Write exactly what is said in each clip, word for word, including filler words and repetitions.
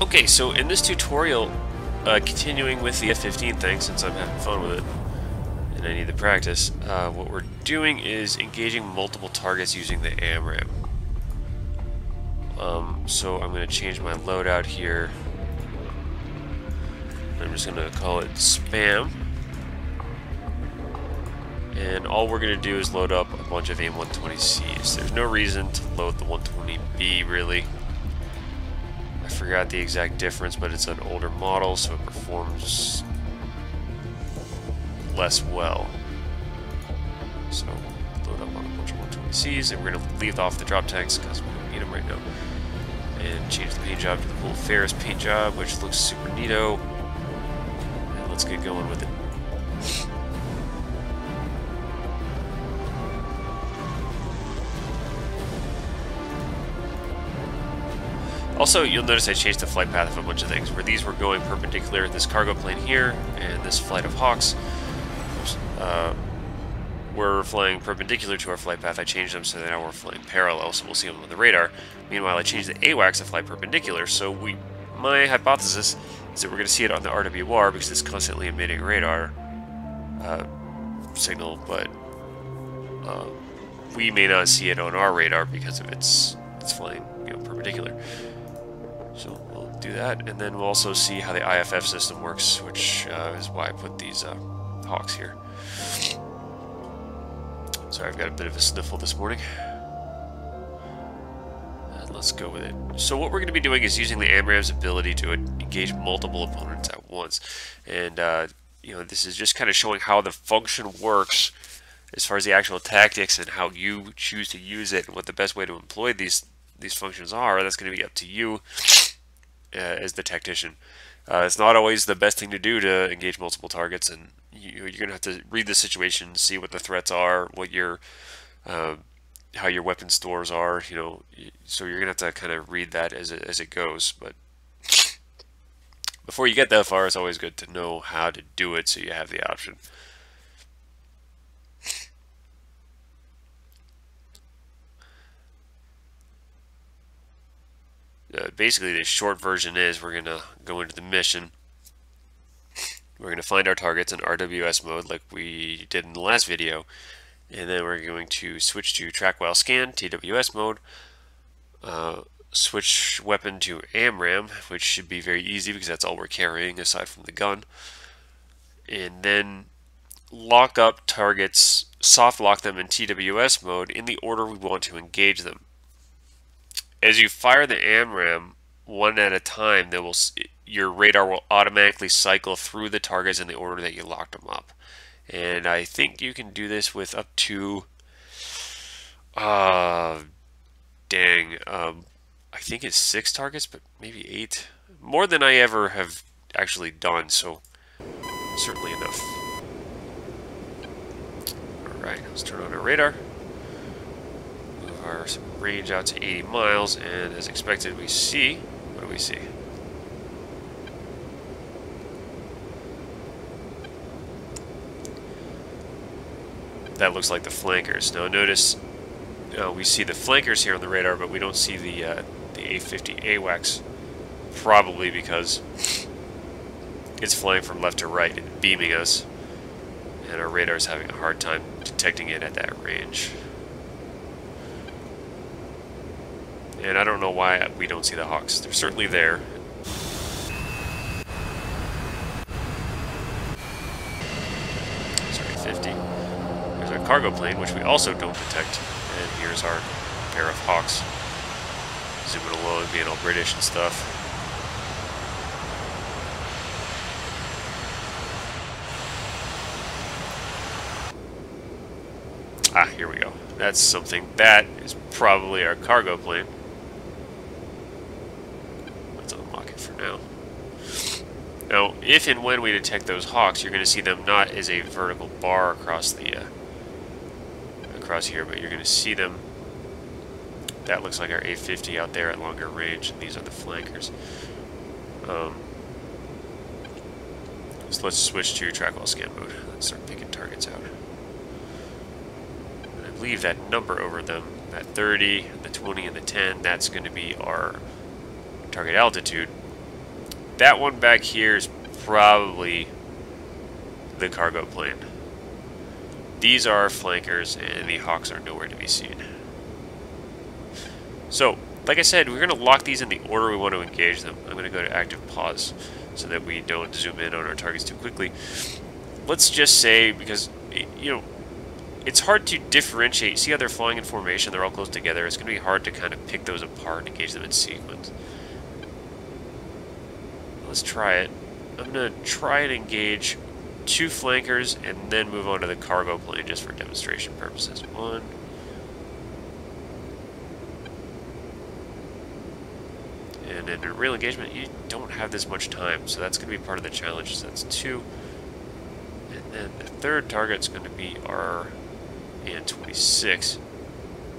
Okay, so in this tutorial, uh, continuing with the F fifteen thing, since I'm having fun with it and I need the practice, uh, what we're doing is engaging multiple targets using the AMRAAM. Um, so I'm going to change my loadout here. I'm just going to call it spam. And all we're going to do is load up a bunch of A I M one twenty Cs. There's no reason to load the one twenty B, really. I forgot the exact difference, but it's an older model, so it performs less well. So, load up on a bunch of one twenty Cs, and we're going to leave off the drop tanks, because we don't need them right now. And change the paint job to the Bull Ferris paint job, which looks super neato. And let's get going with it. Also, you'll notice I changed the flight path of a bunch of things, where these were going perpendicular, this cargo plane here, and this flight of Hawks uh, were flying perpendicular to our flight path. I changed them so that now we're flying parallel, so we'll see them on the radar. Meanwhile, I changed the AWACS to fly perpendicular, so we, my hypothesis is that we're going to see it on the R W R, because it's constantly emitting radar uh, signal, but uh, we may not see it on our radar because of its, its flying, you know, perpendicular. So we'll do that, and then we'll also see how the I F F system works, which uh, is why I put these uh, Hawks here. Sorry, I've got a bit of a sniffle this morning. And let's go with it. So what we're going to be doing is using the AMRAAM's ability to engage multiple opponents at once. And, uh, you know, this is just kind of showing how the function works as far as the actual tactics and how you choose to use it and what the best way to employ these these functions are. That's going to be up to you uh, as the tactician. Uh, it's not always the best thing to do to engage multiple targets, and you, you're going to have to read the situation, see what the threats are, what your, uh, how your weapon stores are. You know, so you're going to have to kind of read that as it, as it goes. But before you get that far, it's always good to know how to do it, so you have the option. Uh, basically, the short version is we're going to go into the mission. We're going to find our targets in R W S mode like we did in the last video. And then we're going to switch to track while scan, T W S mode. Uh, switch weapon to AMRAAM, which should be very easy because that's all we're carrying aside from the gun. And then lock up targets, soft lock them in T W S mode in the order we want to engage them. As you fire the AMRAAM one at a time, they will, your radar will automatically cycle through the targets in the order that you locked them up. And I think you can do this with up to, uh, dang, um, I think it's six targets, but maybe eight. More than I ever have actually done, so certainly enough. Alright, let's turn on our radar. Our range out to eighty miles, and as expected, we see, what do we see? That looks like the flankers. Now notice, uh, we see the flankers here on the radar, but we don't see the uh, the A fifty AWACS, probably because it's flying from left to right and beaming us, and our radar is having a hard time detecting it at that range. And I don't know why we don't see the Hawks. They're certainly there. Sorry, fifty. There's our cargo plane, which we also don't detect. And here's our pair of Hawks. Zooming along, being all British and stuff. Ah, here we go. That's something. That is probably our cargo plane. Now. Now, if and when we detect those Hawks, you're going to see them not as a vertical bar across the uh, across here, but you're going to see them. That looks like our A fifty out there at longer range, and these are the flankers. Um, so let's switch to track while scan mode. Let's start picking targets out. And I believe that number over them, that thirty, the twenty, and the ten, that's going to be our target altitude. that one back here is probably the cargo plane. These are flankers, and the Hawks are nowhere to be seen. So, like I said, we're going to lock these in the order we want to engage them. I'm going to go to active pause so that we don't zoom in on our targets too quickly. Let's just say, because, you know, it's hard to differentiate. See how they're flying in formation? They're all close together. It's going to be hard to kind of pick those apart and engage them in sequence. Let's try it. I'm going to try and engage two flankers and then move on to the cargo plane just for demonstration purposes. One. And in real engagement, you don't have this much time, so that's going to be part of the challenge. So that's two. And then the third target is going to be our A I M twenty-six.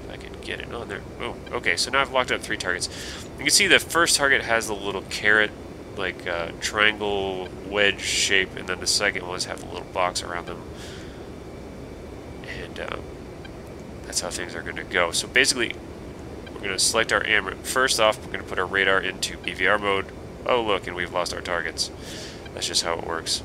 If I can get it on there. Oh, okay, so now I've locked up three targets. You can see the first target has the little carrot, like uh, triangle wedge shape, and then the second ones have a little box around them, and um, that's how things are going to go. So basically, we're going to select our AMRAAM. First off, we're going to put our radar into B V R mode. Oh look, and we've lost our targets. That's just how it works.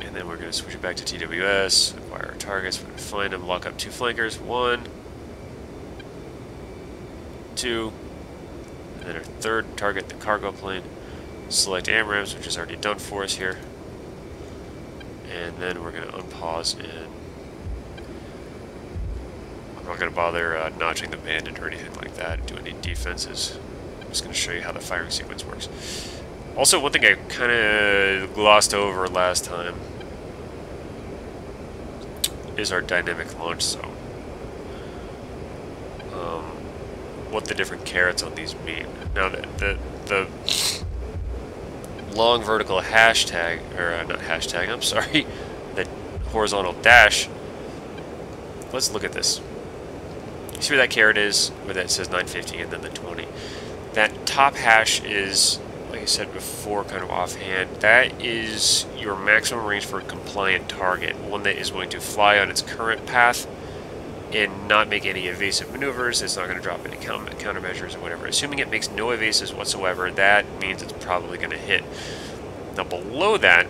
And then we're going to switch it back to T W S, acquire our targets, we're going to find them, lock up two flankers, one, two. And then our third target, the cargo plane, select AMRAAMs, which is already done for us here. And then we're going to unpause, and I'm not going to bother uh, notching the bandit or anything like that, doing any defenses. I'm just going to show you how the firing sequence works. Also, one thing I kind of glossed over last time is our dynamic launch zone. Um, what the different carrots on these mean. Now the, the, the long vertical hashtag, or uh, not hashtag, I'm sorry, the horizontal dash, let's look at this. You see where that carrot is, where that says nine fifty and then the twenty. That top hash is, like I said before, kind of offhand, that is your maximum range for a compliant target, one that is willing to fly on its current path and not make any evasive maneuvers. It's not going to drop any countermeasures or whatever. Assuming it makes no evasives whatsoever, that means it's probably going to hit. Now below that,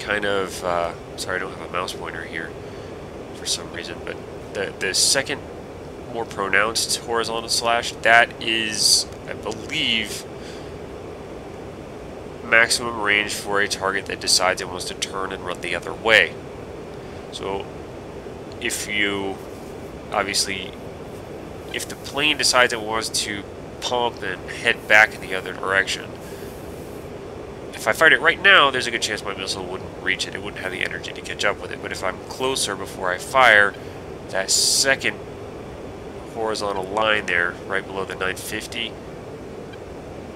kind of, uh, sorry I don't have a mouse pointer here for some reason, but the, the second more pronounced horizontal slash, that is, I believe, maximum range for a target that decides it wants to turn and run the other way. So, if you, obviously, if the plane decides it wants to pump and head back in the other direction, if I fired it right now, there's a good chance my missile wouldn't reach it. It wouldn't have the energy to catch up with it. But if I'm closer before I fire, that second horizontal line there, right below the nine fifty,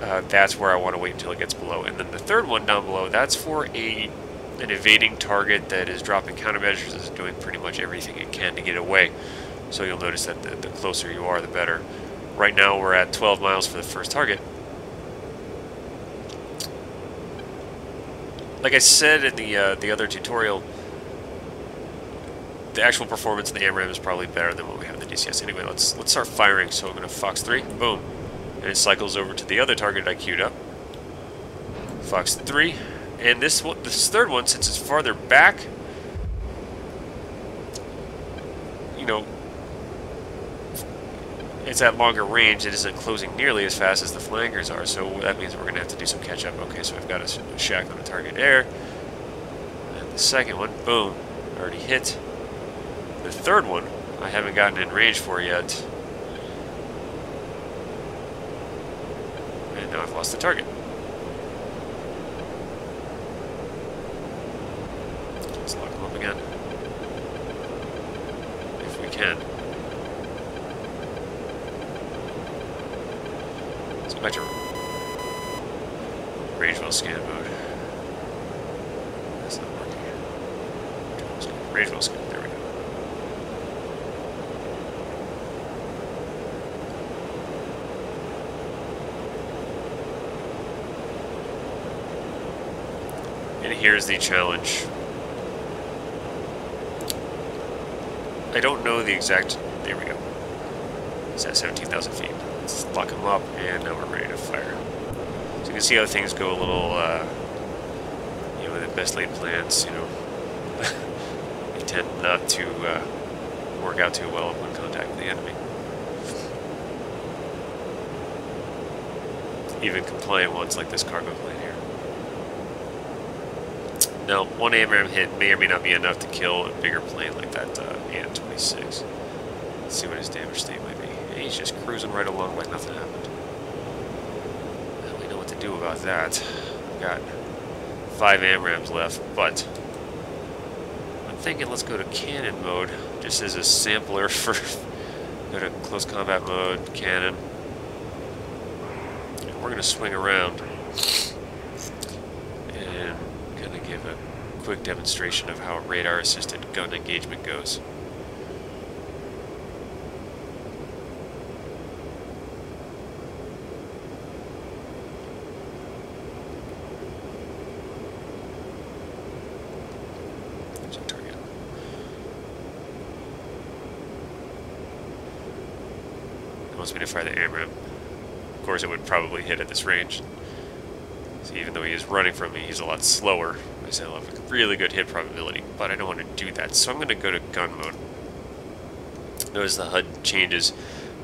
uh, that's where I want to wait until it gets below. And then the third one down below, that's for a... an evading target that is dropping countermeasures, is doing pretty much everything it can to get away. So you'll notice that the, the closer you are, the better. Right now we're at twelve miles for the first target. Like I said in the uh, the other tutorial, the actual performance of the AMRAAM is probably better than what we have in the D C S. Anyway, let's let's start firing. So I'm going to Fox three, boom, and it cycles over to the other target I queued up. Fox three. And this one, this third one, since it's farther back, you know, it's at longer range. It isn't closing nearly as fast as the flankers are, so that means we're going to have to do some catch-up. Okay, so I've got a shack on the target there. And the second one, boom, already hit. The third one, I haven't gotten in range for yet. And now I've lost the target. Lock them up again, if we can. Let's go back to Rageville scan mode. That's not working. Rageville scan, there we go. And here's the challenge. I don't know the exact, there we go, it's at seventeen thousand feet. Let's lock them up, and now we're ready to fire. you can see how things go a little, uh, you know, with the best laid plans, you know, they tend not to uh, work out too well when contact with the enemy. Even compliant ones like this cargo plane here. Now, one AMRAAM hit may or may not be enough to kill a bigger plane like that uh, A I M twenty-six. Let's see what his damage state might be. And he's just cruising right along like nothing happened. I don't really know what to do about that. I've got five AMRAAMs left, but I'm thinking let's go to cannon mode, just as a sampler for go to close combat mode, cannon. We're going to swing around and I'm going to give a quick demonstration of how a radar-assisted gun engagement goes. It wants me to fire the AMRAAM. Of course, it would probably hit at this range. So even though he is running from me, he's a lot slower. I still have a really good hit probability, but I don't want to do that. So I'm going to go to gun mode. Notice the H U D changes.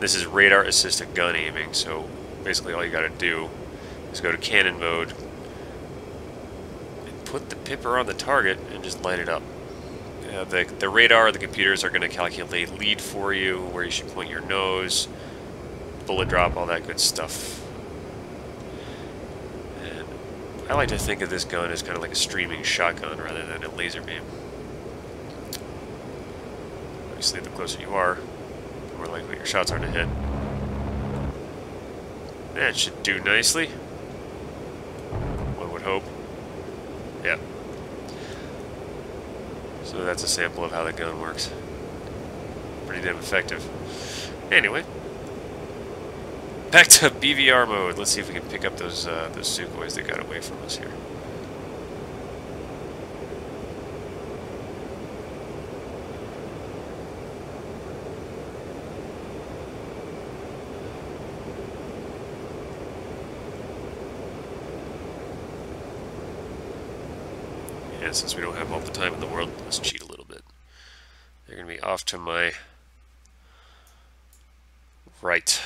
This is radar-assisted gun aiming, so basically all you got to do is go to cannon mode and put the pipper on the target and just light it up. Uh, the, the radar, the computers are going to calculate lead for you, where you should point your nose, bullet drop, all that good stuff. And I like to think of this gun as kind of like a streaming shotgun rather than a laser beam. Obviously, the closer you are, the more likely your shots are to hit. That should do nicely. One would hope. Yeah. So that's a sample of how the gun works. Pretty damn effective. Anyway. Back to B V R mode. Let's see if we can pick up those uh, those Sukhois that got away from us here. Yeah, since we don't have all the time in the world, let's cheat a little bit. They're going to be off to my right.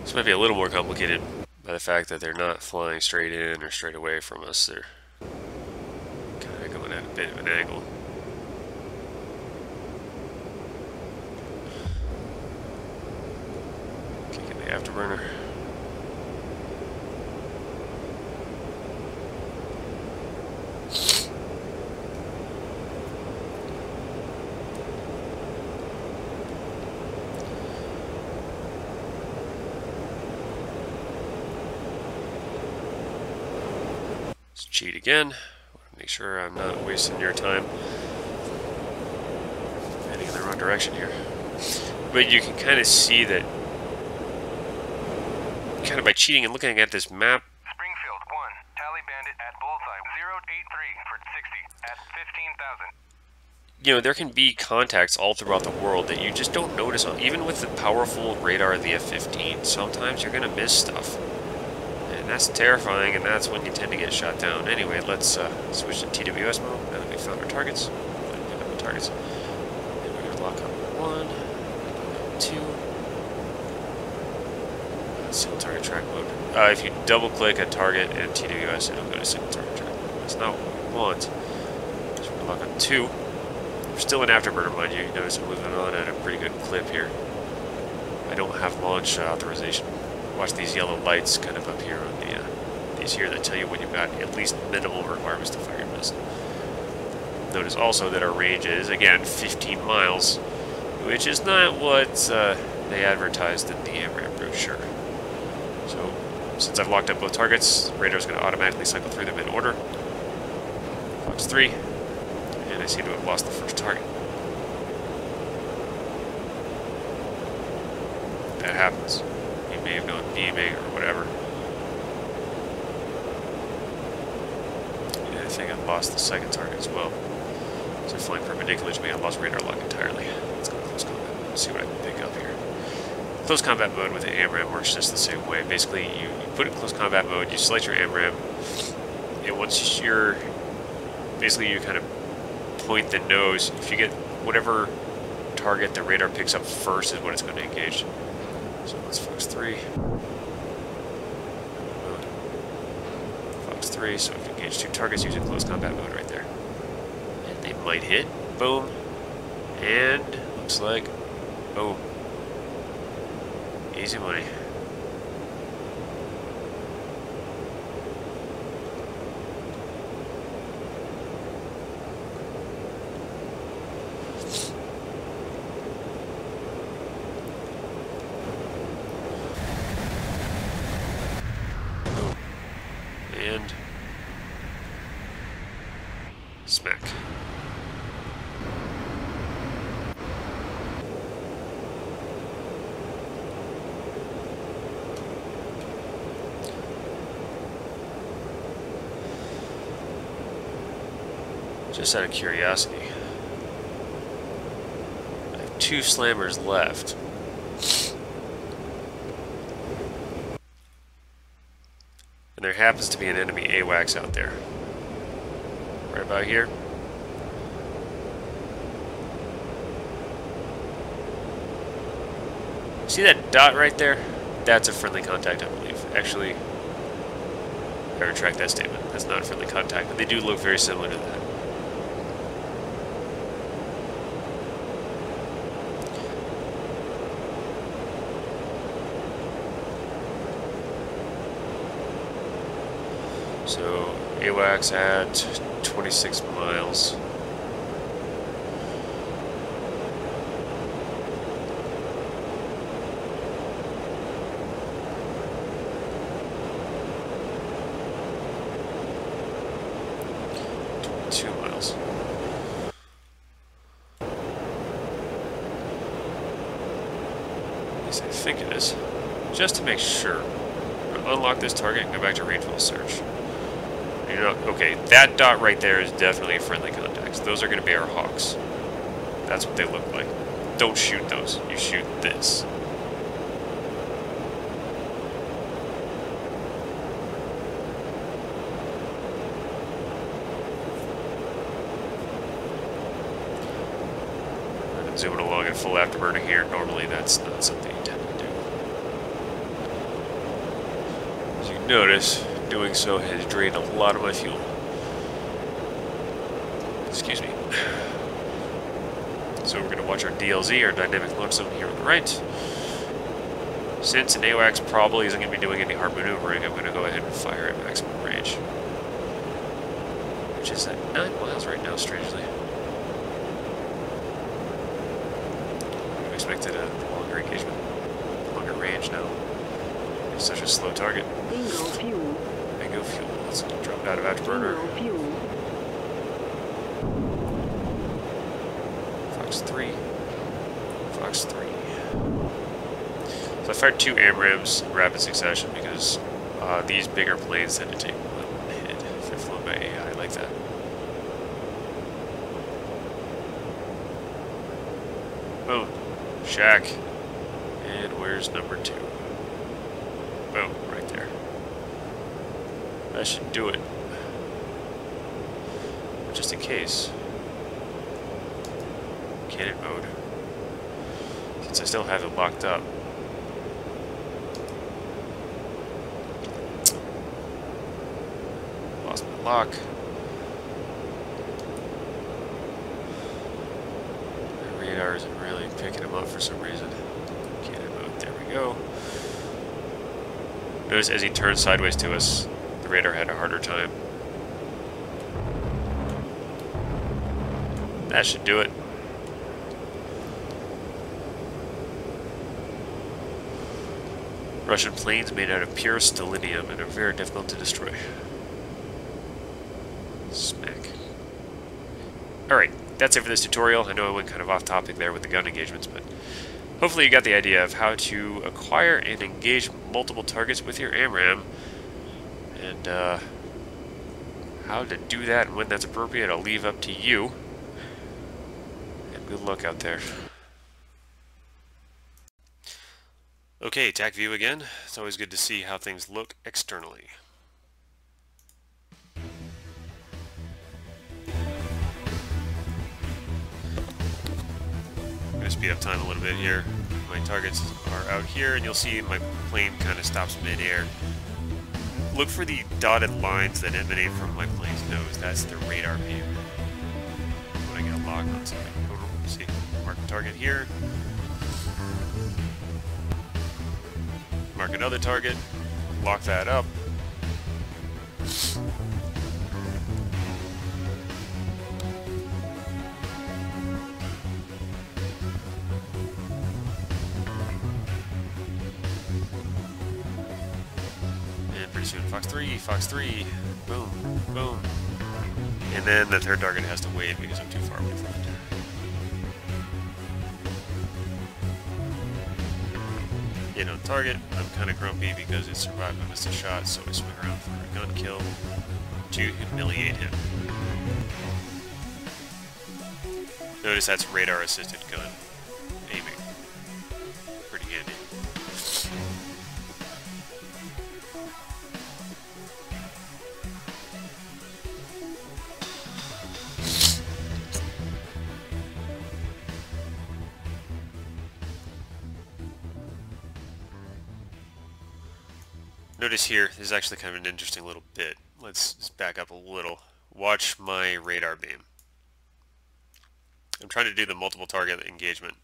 This might be a little more complicated by the fact that they're not flying straight in or straight away from us. They're kind of going at a bit of an angle. Kicking the afterburner. Cheat again. Want to make sure I'm not wasting your time. I'm heading in the wrong direction here. But you can kind of see that, kind of by cheating and looking at this map. Springfield one, tally bandit at bullseye zero eight three for sixty at fifteen thousand. You know, there can be contacts all throughout the world that you just don't notice. Even with the powerful radar of the F fifteen, sometimes you're going to miss stuff. And that's terrifying, and that's when you tend to get shot down. Anyway, let's uh, switch to T W S mode. Now that we found our targets, let's pick up the targets. And we're going to lock up one, two. Single target track mode. Uh, if you double click a target in T W S, it'll go to single target track mode. That's not what we want. So we're going to lock on two. We're still in afterburner, mind you. You notice I'm moving on at a pretty good clip here. I don't have launch uh, authorization. Watch these yellow lights kind of up here on the, uh, these here that tell you when you've got at least minimal requirements to fire your missile. Notice also that our range is, again, fifteen miles, which is not what uh, they advertised in the AMRAAM brochure. So, since I've locked up both targets, the radar's going to automatically cycle through them in order. Box three, and I seem to have lost the first target. That happens. May have gone beaming or whatever. think I lost the second target as well. So flying perpendicular to me, I lost radar lock entirely. Let's go to close combat mode and see what I can pick up here. Close combat mode with the AMRAAM works just the same way. Basically, you, you put it in close combat mode, you select your AMRAAM, and once you're... Basically, you kind of point the nose. If you get whatever target the radar picks up first is what it's going to engage. So let's Fox three. Fox three, so if you engage two targets using close combat mode right there. And they might hit. Boom. And looks like... Boom. Easy money. Boom. And smack. Just out of curiosity, I have two slammers left. And there happens to be an enemy AWACS out there. Right about here. See that dot right there? That's a friendly contact, I believe. Actually, I retract that statement. That's not a friendly contact, but they do look very similar to that. So, AWACS at twenty-six miles. twenty-two miles. At least I think it is. Just to make sure. I'm gonna unlock this target and go back to range-level search. You know, okay, that dot right there is definitely a friendly contact. Those are going to be our hawks. That's what they look like. Don't shoot those. You shoot this. I'm zooming along at full afterburner here. Normally, that's not something you tend to do. As you notice, doing so has drained a lot of my fuel. Excuse me. So we're going to watch our D L Z, our dynamic launch zone, here on the right. Since an AWACS probably isn't going to be doing any hard maneuvering, I'm going to go ahead and fire at maximum range, which is at nine miles right now, strangely. I've expected a longer engagement, longer range now. It's such a slow target. Bingo fuel. Bingo fuel. Let's drop it out of afterburner. Bingo fuel. Fox three. Fox three. So I fired two AMRAAMs in rapid succession because uh, these bigger planes tend to take one hit if they're flown by A I like that. Boom. Shack. And where's number two? Boom, right there. That should do it. Just in case. Cannon mode. Since I still have it locked up. Lost my lock. My radar isn't really picking them up for some reason. Cannon mode, there we go. Notice as he turned sideways to us, the radar had a harder time. That should do it. Russian planes made out of pure stellium and are very difficult to destroy. Smack. Alright, that's it for this tutorial. I know I went kind of off topic there with the gun engagements, but hopefully you got the idea of how to acquire and engage multiple targets with your AMRAAM, and uh, How to do that and when that's appropriate, I'll leave up to you. And good luck out there. Okay, Tacview again. It's always good to see how things look externally. I'm gonna speed up time a little bit here. My targets are out here, and you'll see my plane kind of stops mid-air. Look for the dotted lines that emanate from my plane's nose. That's the radar beam. When I get a lock on something, see, mark a target here. Mark another target. Lock that up. Fox three, Fox three, boom, boom. And then the third target has to wave because I'm too far away from it. Get on target. I'm kind of grumpy because it survived but missed a shot, so I swing around for a gun kill to humiliate him. Notice that's radar-assisted gun aiming. Pretty handy. Notice here, this is actually kind of an interesting little bit. Let's just back up a little. Watch my radar beam. I'm trying to do the multiple target engagement.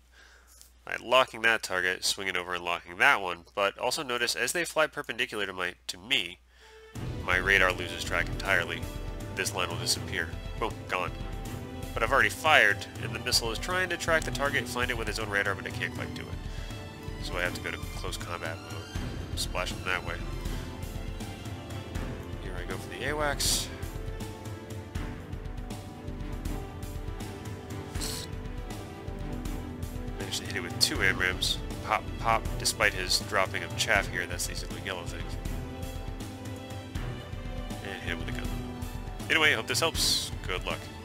By locking that target, swinging over and locking that one, but also notice as they fly perpendicular to, my, to me, my radar loses track entirely. This line will disappear. Boom, gone. But I've already fired, and the missile is trying to track the target, find it with its own radar, but it can't quite do it. So I have to go to close combat mode, splash them that way. I go for the AWACS. Managed to hit it with two AMRAAMs. Pop, pop, despite his dropping of chaff here, that's these little yellow things. And hit it with a gun. Anyway, hope this helps. Good luck.